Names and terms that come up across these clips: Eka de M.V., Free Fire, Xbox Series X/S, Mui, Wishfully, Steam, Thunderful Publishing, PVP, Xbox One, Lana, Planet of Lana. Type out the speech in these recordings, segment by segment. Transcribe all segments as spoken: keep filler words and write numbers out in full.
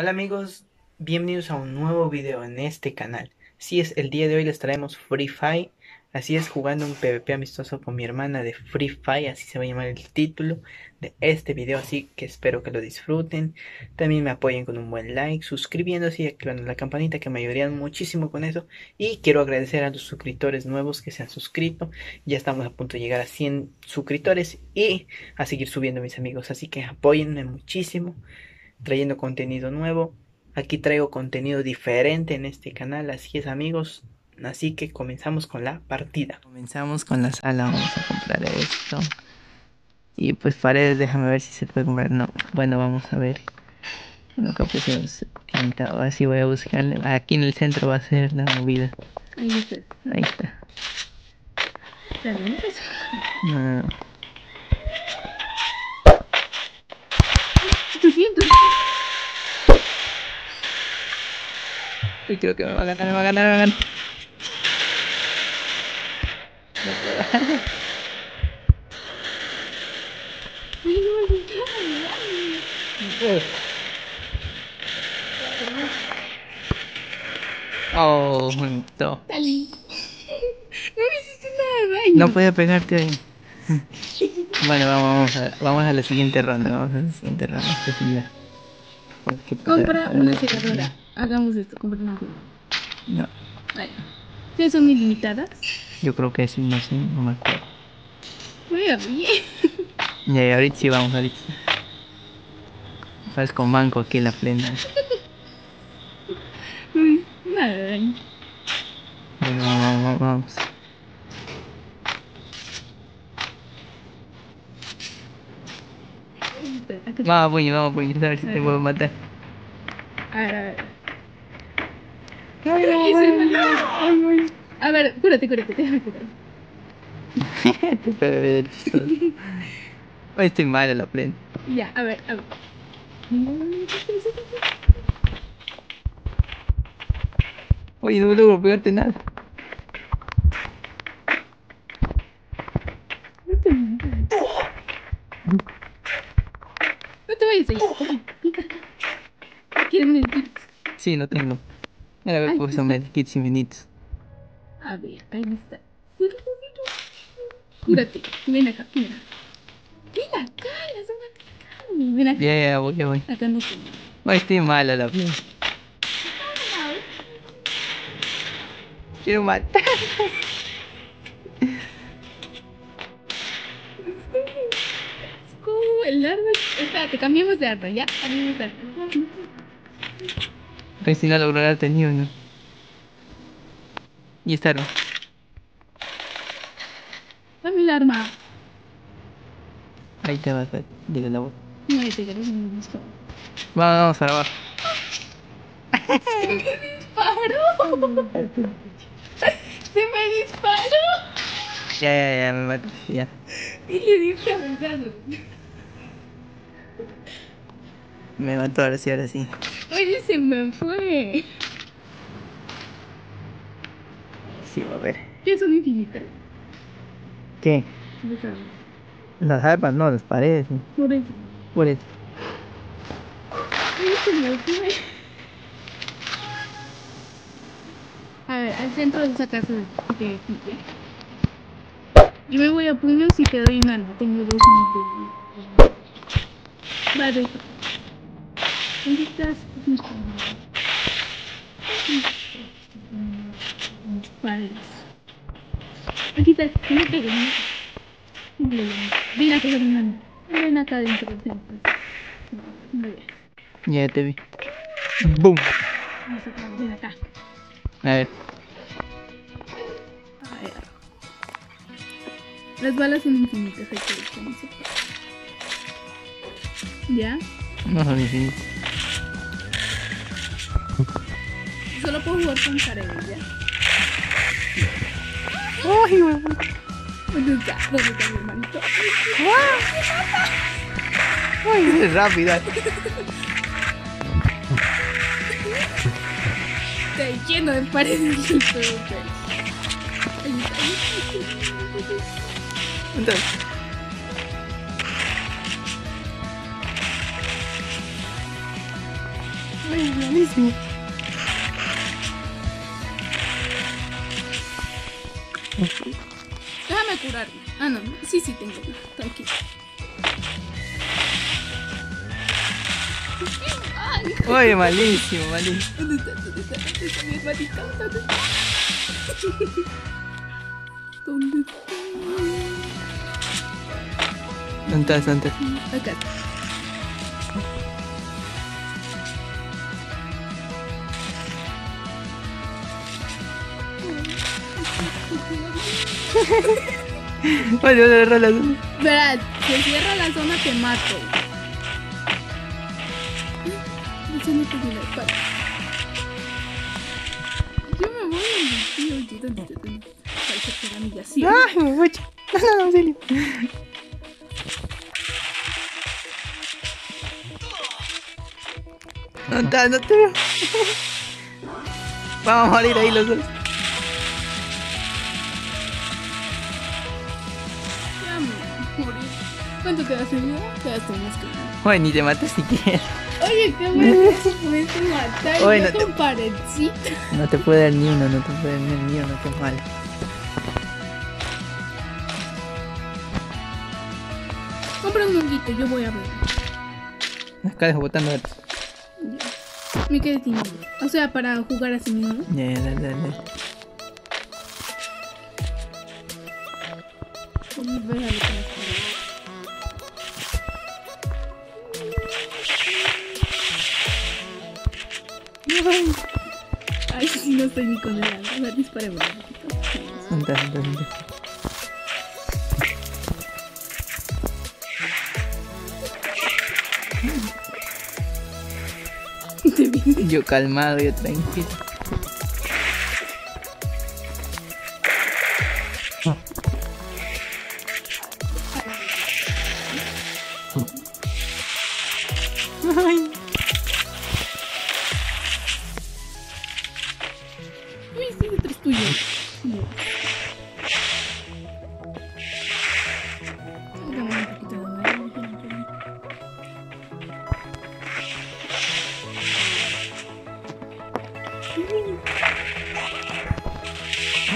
Hola amigos, bienvenidos a un nuevo video en este canal. Así es, el día de hoy les traemos Free Fire. Así es, jugando un P V P amistoso con mi hermana de Free Fire. Así se va a llamar el título de este video, así que espero que lo disfruten. También me apoyen con un buen like, suscribiéndose y activando la campanita, que me ayudarían muchísimo con eso. Y quiero agradecer a los suscriptores nuevos que se han suscrito. Ya estamos a punto de llegar a cien suscriptores y a seguir subiendo, mis amigos. Así que apóyenme muchísimo, trayendo contenido nuevo. Aquí traigo contenido diferente en este canal, así es amigos. Así que comenzamos con la partida. Comenzamos con la sala, vamos a comprar esto. Y pues paredes, déjame ver si se puede comprar. No, bueno, vamos a ver. Bueno, acá pusimos pintado, así voy a buscarle. Aquí en el centro va a ser la movida. Ahí está. Ahí está. No. Uy, creo que me va a ganar, me va a ganar, me va a ganar. No puedo ganar. No puedo. Oh, me mató. No me hiciste nada de daño. No podía pegarte ahí. Bueno, vamos, vamos, a, vamos a la siguiente ronda. Vamos a la siguiente ronda. Compra una secadora. Hagamos esto, compra una. No. ¿Sí son ilimitadas? Yo creo que sí, no sé, no me acuerdo. Muy bien. Ya, ahorita sí vamos, ahorita. Vas con banco aquí en la plena. Nada. Bueno, vamos, vamos. Vamos, puño, vamos, puño, a ver si te puedo matar. A ver, a ver. Ay, no, ay, no, no. A ver, cúrate, cúrate, déjame curar. Te puedo beber el chistoso. Hoy estoy mal en la plena. Ya, a ver, a ver. Oye, no logro pegarte nada. No te matas. No te vayas ahí. ¿Quieres medikits? Sí, no tengo. A ver, pues son medikits infinitos. A ver, ahí está. Cúrate, ven acá, mira. Ven acá, la zona. Ven acá. Ya, ya, voy, ya voy. Acá no estoy. Voy, estoy mala la piel. Quiero matar. El árbol, espérate, cambiemos de árbol, ya, cambiemos de árbol. Pero si no logró haber tenido, ¿no? Y este árbol. Dame el arma. Ahí te vas, dile la voz. No, ahí te quedas, no me gustó. Vamos, vamos, abajo. ¡Se me disparó! ¡Se me disparó! Ya, ya, ya, me maté, ya. Y le diste a pensarlo. Me mató, ahora sí, ahora sí. Oye, se me fue. Sí, va a ver. ¿Qué son infinitas? ¿Qué? Las armas. Las armas, no, las paredes. Por eso. Por eso. Oye, se me fue. A ver, al centro de esa casa de aquí, ¿ya? Yo me voy a puños y te doy una. No, tengo dos minutos. Vale. ¿Dónde estás? Vale. Aquí está, no te quedes. Ven acá, hermano. Ven acá adentro. Ya te vi. ¡Bum! Ven acá. A ver. A ver. Las balas son infinitas, hay que descansar. ¿Ya? No son infinitas. Solo puedo jugar con paredes, ¿ya? ¡Uy, güey! ¿Dónde está? ¿Dónde está mi hermanito? ¡Uy! ¡Es rápida! Está lleno de paredes. Entonces. realismo. Déjame curarme. Ah, no, sí, sí tengo. Tranquilo. Oye, malísimo, malísimo. ¿Dónde está? ¿Dónde está? ¿Dónde está mi hermanita? ¿Dónde está? ¿Dónde está? ¿Dónde está? ¿Dónde está? Acá está. Vale, vale, agarra la zona. Verás, si cierra la zona te mato. Yo me voy a mi tío, ¿dónde te tengo? Ay, me voy. No, no, no, no está, no te veo. Vamos a morir ahí los dos. ¿Cuánto te das un día? Te das unas cosas. Oye, ni te matas siquiera. Oye, qué bueno que pudiste matar. Oye, no, con te... parecita. No te puede dar ni uno, no te puede dar ni el mío, no te vale. Compra un honguito, yo voy a ver. Acá dejo botando gatos. Yeah. Me quedé sin miedo. O sea, para jugar así mismo. Ya, yeah, dale, dale. Vamos a ver a ver qué. Ay, si no estoy ni con el alma. A ver, disparemos. Anda, anda, anda. Yo calmado, yo tranquilo. Ah. Ay.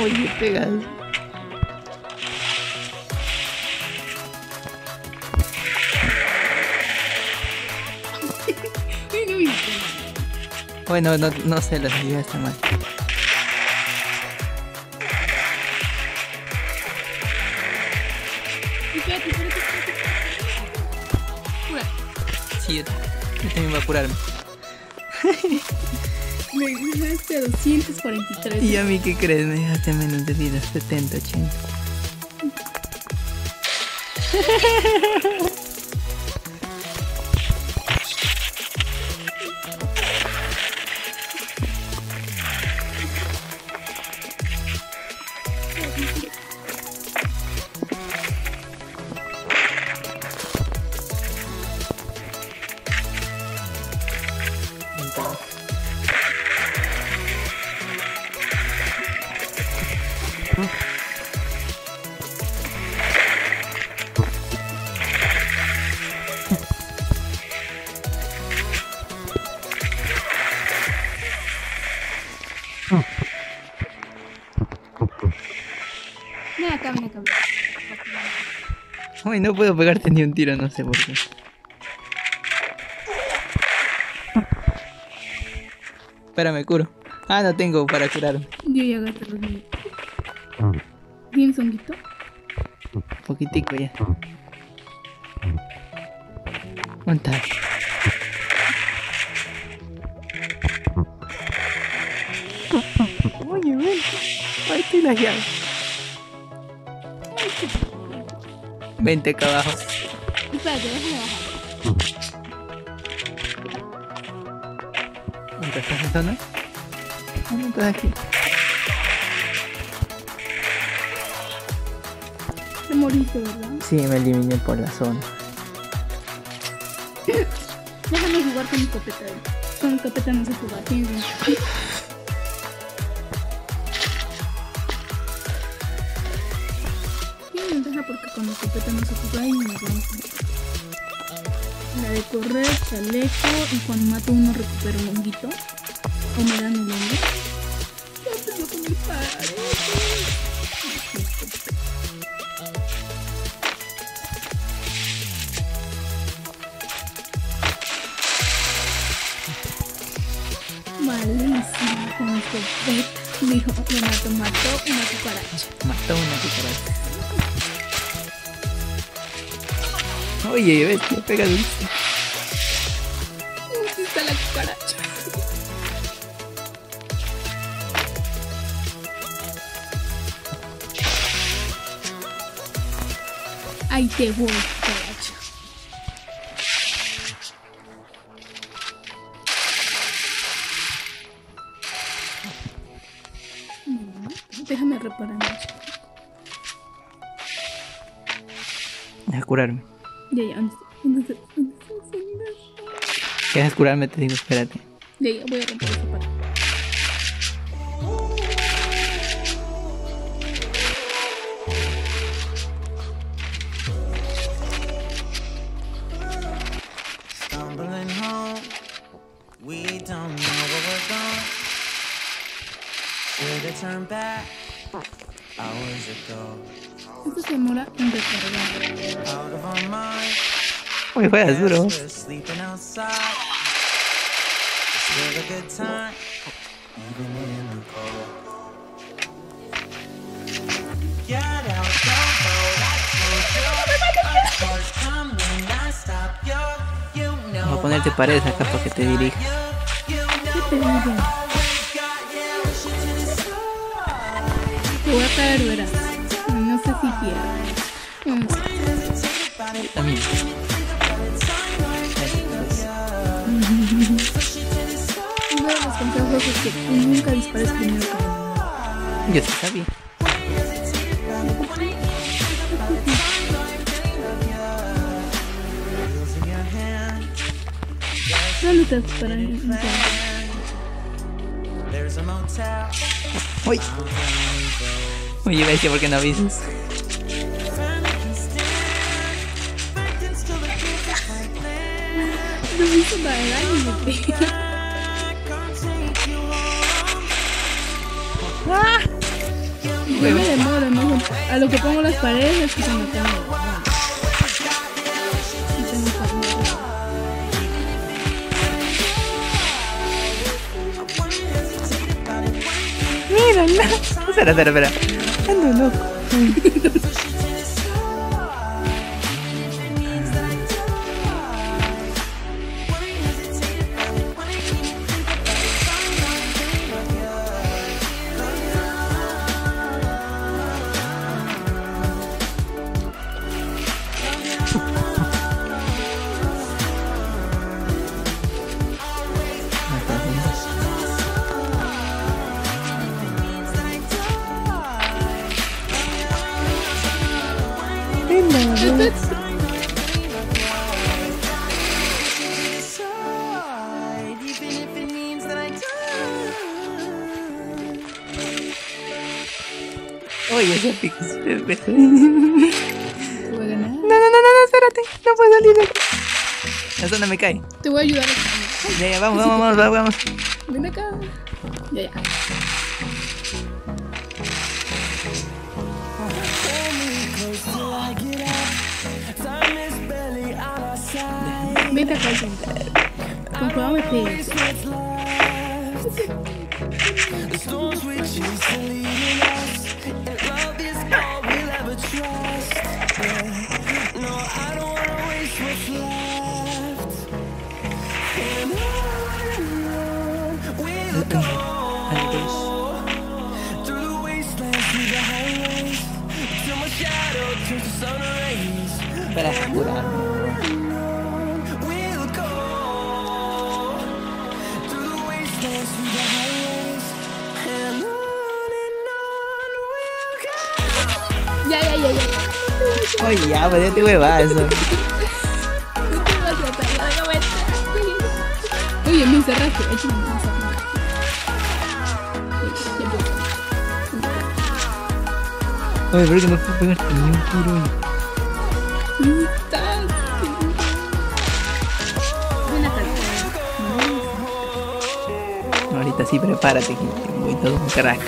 Oye, pegas. Bueno, no, no sé, la salida está mal. Sí, yo también voy a curarme. Me dejaste a doscientos cuarenta y tres. ¿Y a mí qué crees? Me dejaste menos de vida, setenta, ochenta. Uy, no puedo pegarte ni un tiro, no sé por qué. Espera, me curo. Ah, no tengo para curarme. Yo ya gasté los míos. ¿Tienes honguito? Poquitico ya. ¿Cuánta? Oye, ven. Ahí estoy la llave. Vente acá abajo. Espérate, déjame bajar. ¿Dónde estás en zona? ¿Dónde estás aquí? Te moriste, ¿verdad? Sí, me eliminé por la zona. Déjame jugar con mi copeta. Con mi copeta no sé jugar. Tienes. Porque con la escopeta no se ocupa y nos vamos a... la de correr, chaleco, y cuando mato uno recupero un honguito o me dan un hongo. ¡Ya tengo con mi padre! Malísimo con mi copeta. Dijo, me mató, mató una cucaracha. Mató una cucaracha. Oye, ves, me pega dulce. Aquí está la cucaracha. Ahí te voy, cucaracha. Déjame repararme. Deja curarme. Ya, ya, ¿dónde está? ¿Dónde está el celular? Dejas curarme, te digo, espérate. Ya, ya, voy a romper esa parte. Esto se demora en recargar. Uy, juegas duro. Vamos a ponerte paredes acá para que te dirijas. ¿Qué te digo? Te voy a caer, verás. No sé si quiero. Mm. Yo también. Uno de los consejos es que nunca dispares primero que uno. Yo sí sabía. No luchas para mí. Uy. Oye, bestia, ¿por qué no avisas? No me hizo bailar ni me pega. ¡Ah! Yo me demoro, ¿no? A lo que pongo las paredes es que se me tengo. Mira, no. Espera, espera, espera. Ando loco. Oye, ese pico es perfecto. No, no, no, no, espérate. No puedo salir de aquí. La zona me cae. Te voy a ayudar. Ya, ya, vamos, vamos, vamos, vamos. Ven acá. Ya, ya. Vete acá, sentar. Con cuidado me pegas. Para curarme. Ya, ya, ya, ya. Oye, oh, ya, pues ya te huevas. No te vas a tratar, no me estás. Oye, me encerraste. Échame un paso. Oye, pero que no puedo pegarte ni un tiro. ¿Dónde estás? ahorita, sí, prepárate, que voy todo un crack.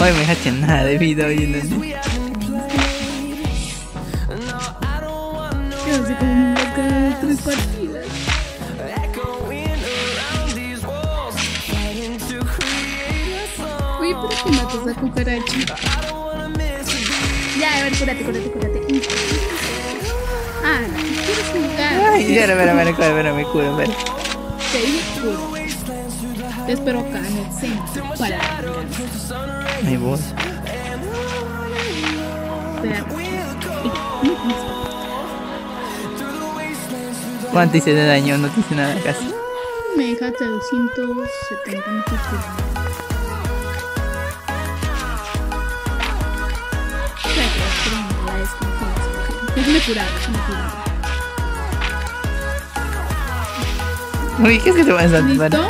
Hoy me hace nada de vida hoy en el día. Yo sé que me va a caer tres partidas. Uy, pero que matas a cucaracha. Ya, a ver, cúrate, cúrate, cúrate. Ah, no, quieres jugar. Ay, espera, espera, espera, espera, me curo, espera. Te curo. Te espero acá en el centro para la hay voz. Espera. ¿Cuánto hice de daño? No te hice nada casi. Me dejaste doscientos setenta minutos. Déjame curar, déjame curar. Uy, ¿qué es que te vas a salvar? ¿Listo?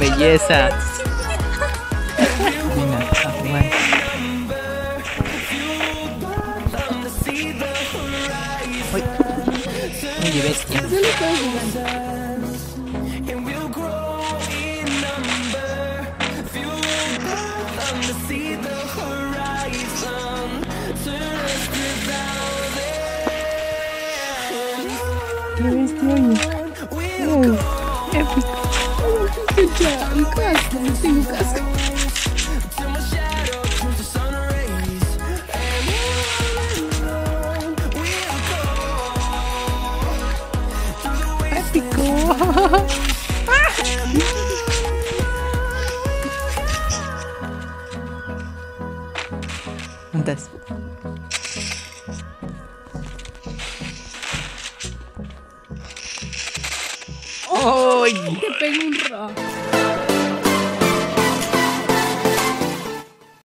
Belleza. Uy, oye, bestia. Qué bestia. Ya, un casco, no tengo casco. ¡Épico! ¿Juntas? ¡Oh! Te pego un rock.